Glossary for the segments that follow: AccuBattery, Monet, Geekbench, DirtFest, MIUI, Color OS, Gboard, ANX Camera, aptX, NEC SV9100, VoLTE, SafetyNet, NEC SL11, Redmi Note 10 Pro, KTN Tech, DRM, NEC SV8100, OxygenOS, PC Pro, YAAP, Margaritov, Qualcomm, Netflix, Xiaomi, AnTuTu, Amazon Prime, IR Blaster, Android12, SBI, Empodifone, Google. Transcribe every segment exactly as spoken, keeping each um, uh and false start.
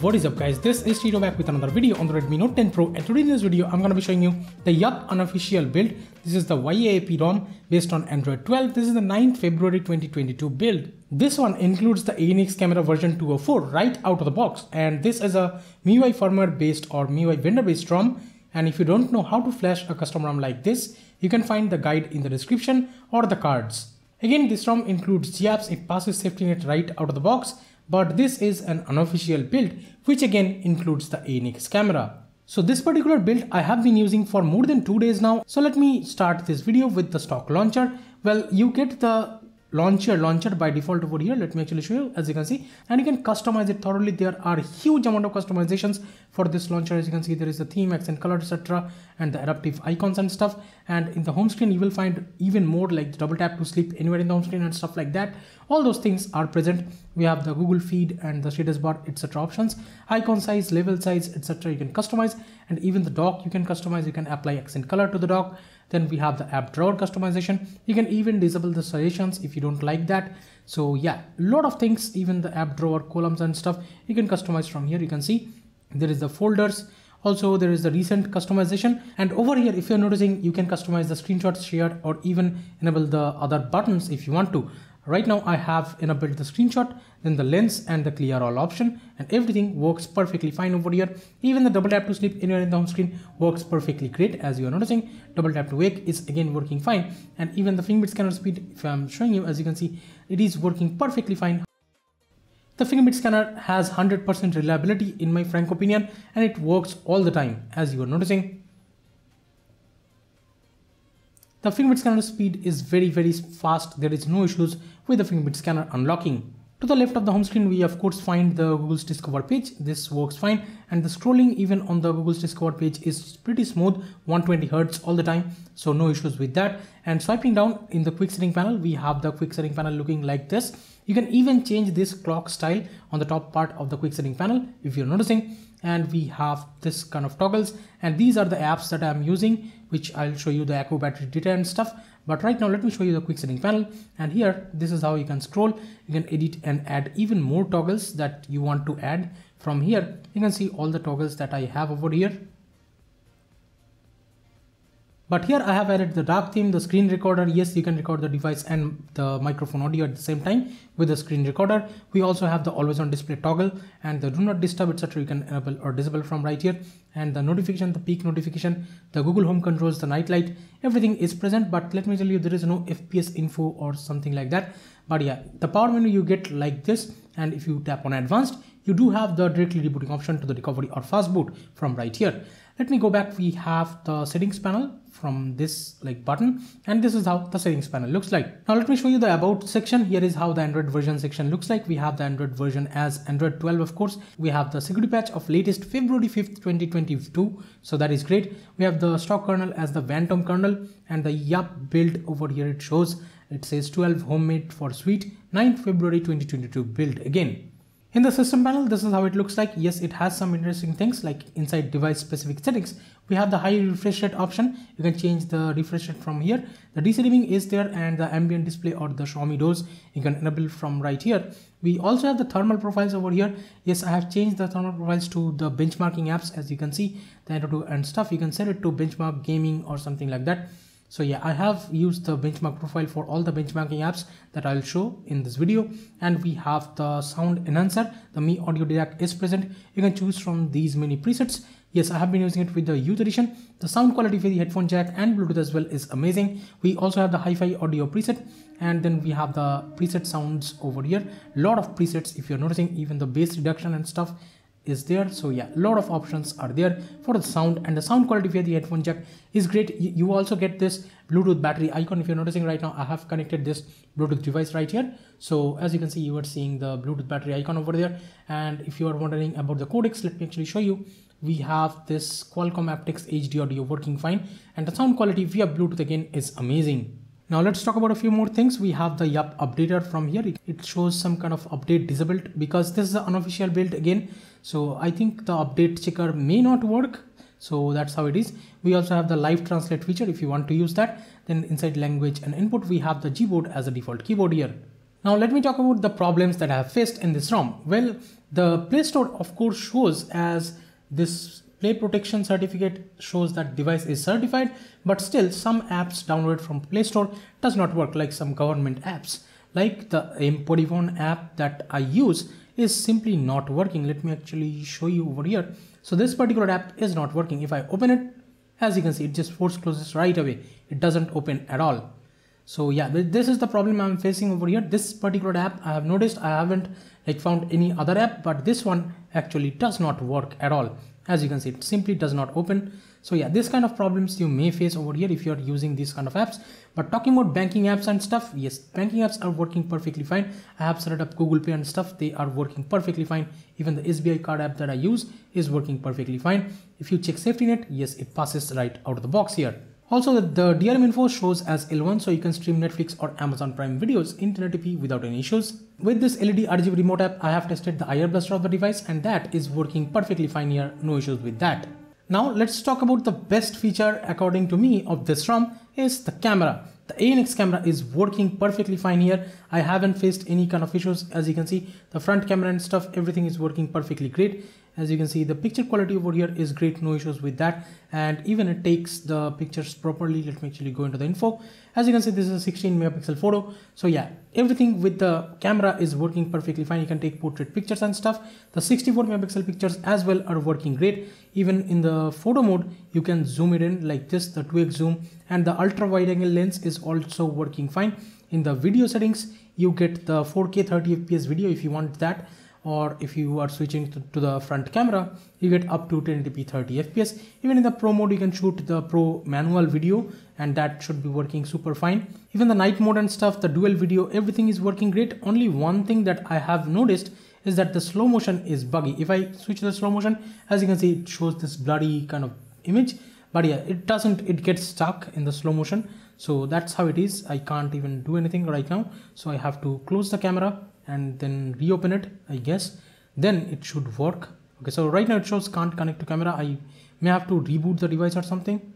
What is up guys, this is Tito back with another video on the Redmi Note ten Pro, and today in this video I'm going to be showing you the YAAP unofficial build. This is the Y A A P ROM based on Android twelve. This is the ninth February twenty twenty-two build. This one includes the A N X Camera version two oh four right out of the box, and this is a M I U I firmware based or M I U I vendor based ROM. And if you don't know how to flash a custom ROM like this, you can find the guide in the description or the cards. Again, this ROM includes YAAPs, it passes SafetyNet right out of the box, but this is an unofficial build which again includes the A N X camera. So this particular build I have been using for more than two days now. So let me start this video with the stock launcher. Well, you get the launcher launcher by default over here. Let me actually show you, as you can see, and you can customize it thoroughly. There are huge amount of customizations for this launcher. As you can see, there is the theme, accent color, etc., and the adaptive icons and stuff. And in the home screen you will find even more, like the double tap to sleep anywhere in the home screen and stuff like that. All those things are present. We have the Google feed and the status bar, etc. options, icon size, level size, etc. you can customize, and even the dock you can customize. You can apply accent color to the dock. Then we have the app drawer customization. You can even disable the suggestions if you don't like that. So yeah, a lot of things, even the app drawer columns and stuff you can customize from here. You can see there is the folders. Also there is the recent customization, and over here if you're noticing you can customize the screenshots shared or even enable the other buttons if you want to. Right now I have enabled the screenshot, then the lens and the clear all option, and everything works perfectly fine over here. Even the double tap to sleep anywhere in the home screen works perfectly great, as you are noticing. Double tap to wake is again working fine, and even the fingerprint scanner speed, if I'm showing you, as you can see, it is working perfectly fine. The fingerprint scanner has one hundred percent reliability in my frank opinion, and it works all the time, as you are noticing. The fingerprint scanner speed is very very fast. There is no issues with the fingerprint scanner unlocking. To the left of the home screen we of course find the Google's Discover page. This works fine, and the scrolling even on the Google's Discover page is pretty smooth, one hundred twenty hertz all the time, so no issues with that. And swiping down in the quick setting panel, we have the quick setting panel looking like this. You can even change this clock style on the top part of the quick setting panel if you're noticing. And we have this kind of toggles, and these are the apps that I'm using, which I'll show you the AccuBattery data and stuff. But right now let me show you the quick setting panel, and here this is how you can scroll. You can edit and add even more toggles that you want to add. From here you can see all the toggles that I have over here. But here I have added the dark theme, the screen recorder. Yes, you can record the device and the microphone audio at the same time with the screen recorder. We also have the always on display toggle and the do not disturb, et cetera. You can enable or disable from right here. And the notification, the peak notification, the Google Home controls, the night light, everything is present. But let me tell you, there is no F P S info or something like that. But yeah, the power menu you get like this. And if you tap on advanced, you do have the directly rebooting option to the recovery or fast boot from right here. Let me go back. We have the settings panel from this like button, and this is how the settings panel looks like. Now let me show you the about section. Here is how the Android version section looks like. We have the Android version as Android twelve, of course. We have the security patch of latest February fifth twenty twenty-two, so that is great. We have the stock kernel as the Vantom kernel, and the YAAP build over here, it shows, it says twelve homemade for suite, ninth February twenty twenty-two build again. In the system panel, this is how it looks like. Yes, it has some interesting things, like inside device specific settings we have the high refresh rate option. You can change the refresh rate from here. The deserving is there, and the ambient display or the Xiaomi doors you can enable from right here. We also have the thermal profiles over here. Yes, I have changed the thermal profiles to the benchmarking apps, as you can see, the AnTuTu and stuff. You can set it to benchmark gaming or something like that. So yeah, I have used the benchmark profile for all the benchmarking apps that I'll show in this video. And we have the sound enhancer, the Mi Audio Direct is present. You can choose from these many presets. Yes, I have been using it with the youth edition. The sound quality for the headphone jack and Bluetooth as well is amazing. We also have the hi-fi audio preset, and then we have the preset sounds over here. Lot of presets if you're noticing, even the bass reduction and stuff is there. So yeah, a lot of options are there for the sound, and the sound quality via the headphone jack is great. You also get this Bluetooth battery icon. If you're noticing right now, I have connected this Bluetooth device right here. So as you can see, you are seeing the Bluetooth battery icon over there. And if you are wondering about the codecs, let me actually show you. We have this Qualcomm aptX H D audio working fine, and the sound quality via Bluetooth again is amazing. Now let's talk about a few more things. We have the YAAP updater from here. It shows some kind of update disabled because this is an unofficial build again. So I think the update checker may not work. So that's how it is. We also have the live translate feature if you want to use that. Then inside language and input, we have the Gboard as a default keyboard here. Now let me talk about the problems that I have faced in this ROM. Well, the Play Store of course shows as this Play Protection Certificate shows that device is certified, but still some apps downloaded from Play Store does not work, like some government apps. Like the Empodifone app that I use is simply not working. Let me actually show you over here. So this particular app is not working. If I open it, as you can see, it just force closes right away. It doesn't open at all. So yeah, this is the problem I'm facing over here. This particular app, I have noticed I haven't like found any other app, but this one actually does not work at all. As you can see, it simply does not open. So yeah, this kind of problems you may face over here if you're using these kind of apps. But talking about banking apps and stuff, yes, banking apps are working perfectly fine. I have set up Google Pay and stuff. They are working perfectly fine. Even the S B I card app that I use is working perfectly fine. If you check SafetyNet, yes, it passes right out of the box here. Also, the D R M info shows as L one, so you can stream Netflix or Amazon Prime videos in ten eighty p without any issues. With this L E D R G B remote app, I have tested the I R blaster of the device and that is working perfectly fine here, no issues with that. Now let's talk about the best feature according to me of this ROM is the camera. The A N X camera is working perfectly fine here. I haven't faced any kind of issues. As you can see, the front camera and stuff, everything is working perfectly great. As you can see, the picture quality over here is great, no issues with that. And even it takes the pictures properly. Let me actually go into the info. As you can see, this is a sixteen megapixel photo. So yeah, everything with the camera is working perfectly fine. You can take portrait pictures and stuff. The sixty-four megapixel pictures as well are working great. Even in the photo mode, you can zoom it in like this, the two X zoom, and the ultra wide angle lens is also working fine. In the video settings, you get the four K thirty F P S video if you want that, or if you are switching to, to the front camera, you get up to ten eighty p thirty F P S. Even in the pro mode, you can shoot the pro manual video and that should be working super fine. Even the night mode and stuff, the dual video, everything is working great. Only one thing that I have noticed is that the slow motion is buggy. If I switch to the slow motion, as you can see, it shows this bloody kind of image. But yeah, it doesn't, it gets stuck in the slow motion. So that's how it is. I can't even do anything right now. So I have to close the camera and then reopen it, I guess. Then it should work. Okay, so right now it shows can't connect to camera. I may have to reboot the device or something.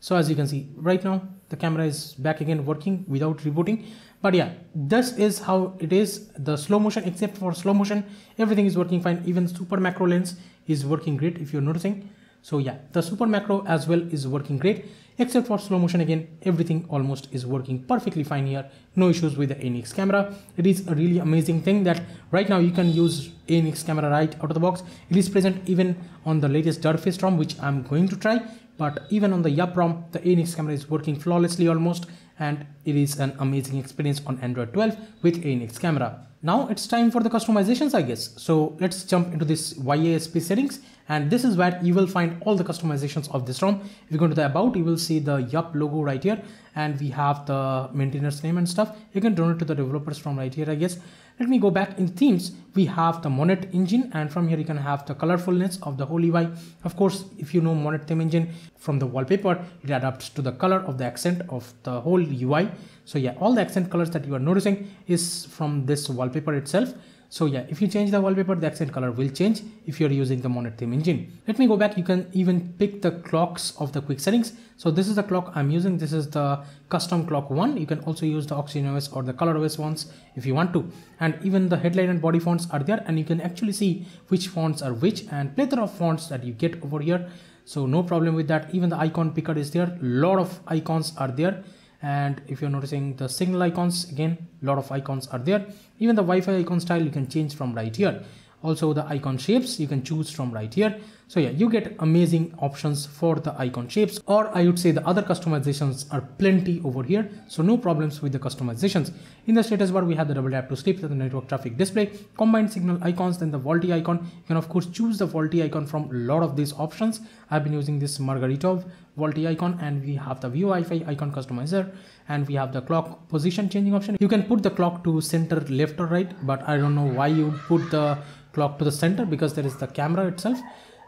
So as you can see, right now the camera is back again working without rebooting. But yeah, this is how it is. The slow motion, except for slow motion, everything is working fine. Even super macro lens is working great if you're noticing. So yeah, the super macro as well is working great, except for slow motion again, everything almost is working perfectly fine here. No issues with the A N X camera. It is a really amazing thing that right now you can use A N X camera right out of the box. It is present even on the latest DirtFest ROM, which I'm going to try, but even on the YAAP ROM, the A N X camera is working flawlessly almost, and it is an amazing experience on Android twelve with A N X camera. Now it's time for the customizations, I guess. So let's jump into this Y A A P settings, and this is where you will find all the customizations of this ROM. If you go to the about, you will see the YAAP logo right here, and we have the maintainer's name and stuff. You can donate to the developers from right here, I guess. Let me go back in themes. We have the Monet engine, and from here you can have the colorfulness of the whole E Y. Of course, if you know Monet theme engine from the wallpaper, it adapts to the color of the accent of the whole U I. So yeah, all the accent colors that you are noticing is from this wallpaper itself. So yeah, if you change the wallpaper, the accent color will change if you're using the Monet theme engine. Let me go back. You can even pick the clocks of the quick settings. So this is the clock I'm using. This is the custom clock one. You can also use the OxygenOS or the Color O S ones if you want to. And even the headline and body fonts are there, and you can actually see which fonts are which and plethora of fonts that you get over here. So no problem with that. Even the icon picker is there. Lot of icons are there. And if you're noticing the signal icons, again, a lot of icons are there. Even the Wi-Fi icon style, you can change from right here. Also the icon shapes, you can choose from right here. So yeah, you get amazing options for the icon shapes, or I would say the other customizations are plenty over here. So no problems with the customizations. In the status bar, we have the double tap to skip, the network traffic display, combined signal icons, then the VoLTE icon. You can of course choose the VoLTE icon from a lot of these options. I've been using this Margaritov VoLTE icon, and we have the View Wi-Fi icon customizer, and we have the clock position changing option. You can put the clock to center, left or right, but I don't know why you would put the clock to the center because there is the camera itself.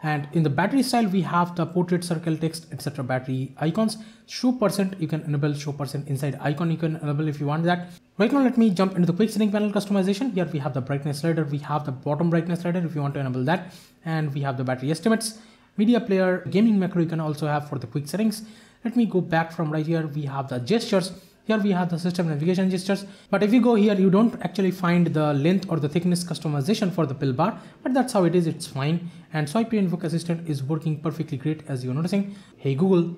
And in the battery style, we have the portrait, circle, text, etc. battery icons. Show percent, you can enable show percent inside icon. You can enable if you want that. Right now, let me jump into the quick setting panel customization. Here we have the brightness slider, we have the bottom brightness slider if you want to enable that, and we have the battery estimates, media player, gaming macro you can also have for the quick settings. Let me go back from right here. We have the gestures. Here we have the system navigation gestures, but if you go here, you don't actually find the length or the thickness customization for the pill bar, but that's how it is, it's fine. And swipe your invoke assistant is working perfectly great, as you're noticing. Hey Google.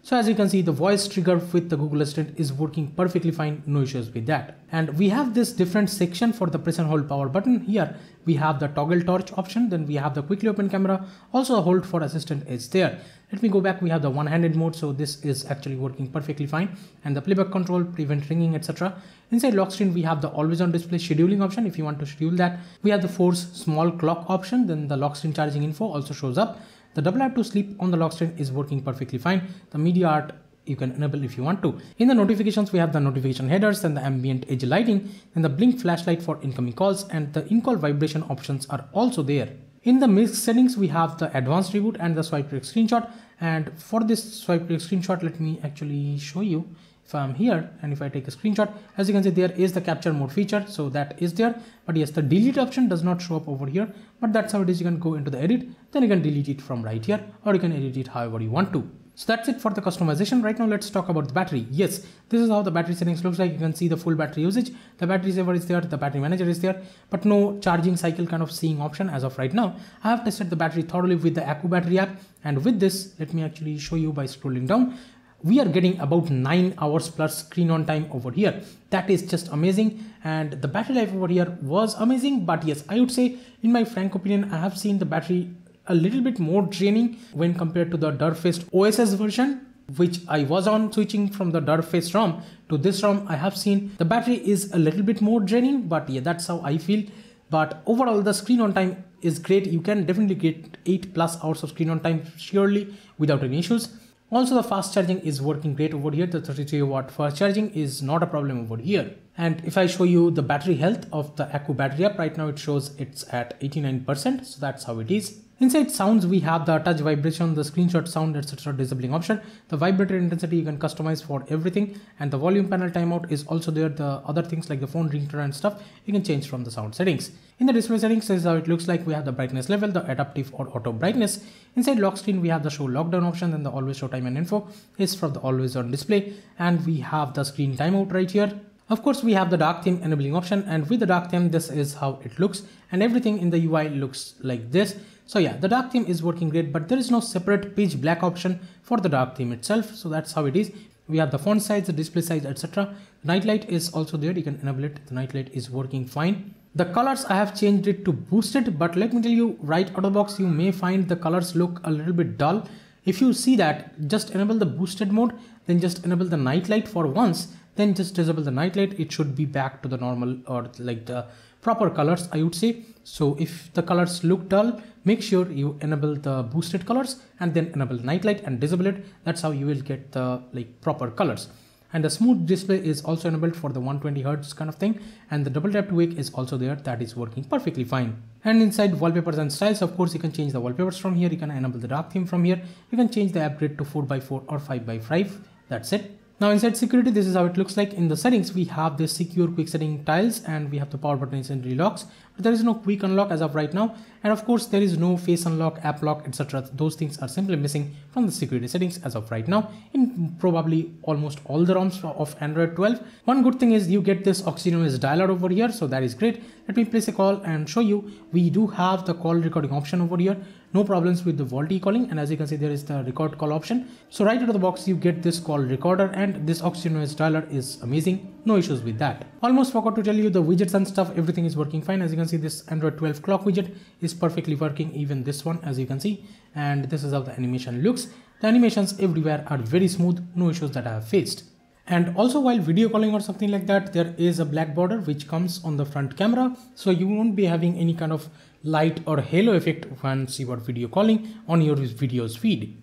So as you can see, the voice trigger with the Google Assistant is working perfectly fine, no issues with that. And we have this different section for the press and hold power button. Here we have the toggle torch option, then we have the quickly open camera, also a hold for assistant is there. Let me go back, we have the one-handed mode, so this is actually working perfectly fine. And the playback control, prevent ringing, et cetera. Inside lock screen, we have the always on display scheduling option if you want to schedule that. We have the force small clock option, then the lock screen charging info also shows up. The double app to sleep on the lock screen is working perfectly fine. The media art you can enable if you want to. In the notifications, we have the notification headers and the ambient edge lighting and the blink flashlight for incoming calls, and the in-call vibration options are also there. In the mix settings, we have the advanced reboot and the swipe trick screenshot. And for this swipe trick screenshot, let me actually show you. If I'm here and if I take a screenshot, as you can see, there is the capture mode feature, so that is there. But yes, the delete option does not show up over here, but that's how it is. You can go into the edit, then you can delete it from right here, or you can edit it however you want to. So that's it for the customization. Right now, let's talk about the battery. Yes, this is how the battery settings looks like. You can see the full battery usage. The battery saver is there, the battery manager is there, but no charging cycle kind of seeing option as of right now. I have tested the battery thoroughly with the AccuBattery app. And with this, let me actually show you by scrolling down. We are getting about nine hours plus screen on time over here. That is just amazing. And the battery life over here was amazing. But yes, I would say in my frank opinion, I have seen the battery a little bit more draining when compared to the DirtFest O S S version, which I was on switching from the DirtFest ROM to this ROM. I have seen the battery is a little bit more draining, but yeah, that's how I feel. But overall, the screen on time is great. You can definitely get eight plus hours of screen on time surely without any issues. Also, the fast charging is working great over here. The thirty-three watt fast charging is not a problem over here. And if I show you the battery health of the AccuBattery app, right now it shows it's at eighty-nine percent. So that's how it is. Inside sounds, we have the touch vibration, the screenshot sound, et cetera disabling option. The vibrator intensity you can customize for everything. And the volume panel timeout is also there. The other things like the phone ringtone and stuff, you can change from the sound settings. In the display settings, this is how it looks like. We have the brightness level, the adaptive or auto brightness. Inside lock screen, we have the show lockdown option, and the always show time and info is from the always on display. And we have the screen timeout right here. Of course, we have the dark theme enabling option, and with the dark theme, this is how it looks, and everything in the U I looks like this. So yeah, the dark theme is working great, but there is no separate pitch black option for the dark theme itself. So that's how it is. We have the font size, the display size, et cetera. Night light is also there. You can enable it. The night light is working fine. The colors, I have changed it to boosted, but let me tell you, right out of the box, you may find the colors look a little bit dull. If you see that, just enable the boosted mode, then just enable the night light for once. Then just disable the night light. It should be back to the normal or like the proper colors, I would say. So if the colors look dull, make sure you enable the boosted colors and then enable night light and disable it. That's how you will get the like proper colors. And the smooth display is also enabled for the one hundred twenty hertz kind of thing. And the double tap to wake is also there. That is working perfectly fine. And inside wallpapers and styles, of course, you can change the wallpapers from here. You can enable the dark theme from here. You can change the app grid to four by four or five by five. That's it. Now inside security, this is how it looks like. In the settings, we have the secure quick setting tiles, and we have the power buttons and relocks, but there is no quick unlock as of right now. And of course, there is no face unlock, app lock, et cetera. Those things are simply missing from the security settings as of right now in probably almost all the ROMs of Android twelve. One good thing is you get this OxygenOS dialog over here. So that is great. Let me place a call and show you. We do have the call recording option over here. No problems with the VoLTE calling, and as you can see, there is the record call option. So right out of the box, you get this call recorder, and this OxygenOS dialer is amazing. No issues with that. Almost forgot to tell you the widgets and stuff. Everything is working fine. As you can see, this Android twelve clock widget is perfectly working. Even this one, as you can see, and this is how the animation looks. The animations everywhere are very smooth. No issues that I have faced. And also, while video calling or something like that, there is a black border which comes on the front camera. So you won't be having any kind of light or halo effect once you are video calling on your video's feed.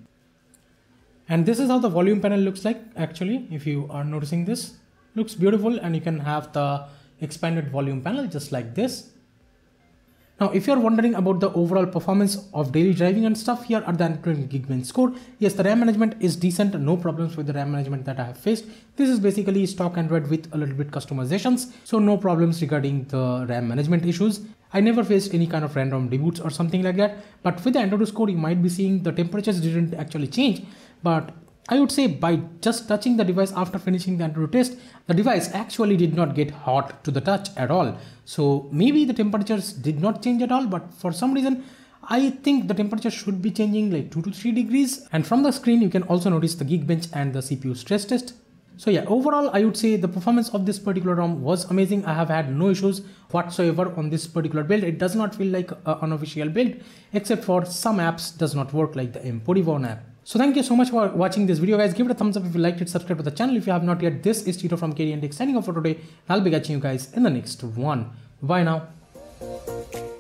And this is how the volume panel looks like. Actually, if you are noticing, this looks beautiful, and you can have the expanded volume panel just like this. Now, if you're wondering about the overall performance of daily driving and stuff, here are the Android Geekbench score. Yes, the RAM management is decent. No problems with the RAM management that I have faced. This is basically stock Android with a little bit customizations. So no problems regarding the RAM management issues. I never faced any kind of random reboots or something like that. But with the AnTuTu score, you might be seeing the temperatures didn't actually change. But I would say by just touching the device after finishing the AnTuTu test, the device actually did not get hot to the touch at all. So maybe the temperatures did not change at all, but for some reason I think the temperature should be changing like two to three degrees. And from the screen you can also notice the Geekbench and the C P U stress test. So yeah, overall I would say the performance of this particular ROM was amazing. I have had no issues whatsoever on this particular build. It does not feel like an unofficial build, except for some apps does not work, like the Empodifone app. So thank you so much for watching this video guys. Give it a thumbs up if you liked it, subscribe to the channel if you have not yet. This is Tito from K T N Tech signing off for today, and I'll be catching you guys in the next one. Bye now.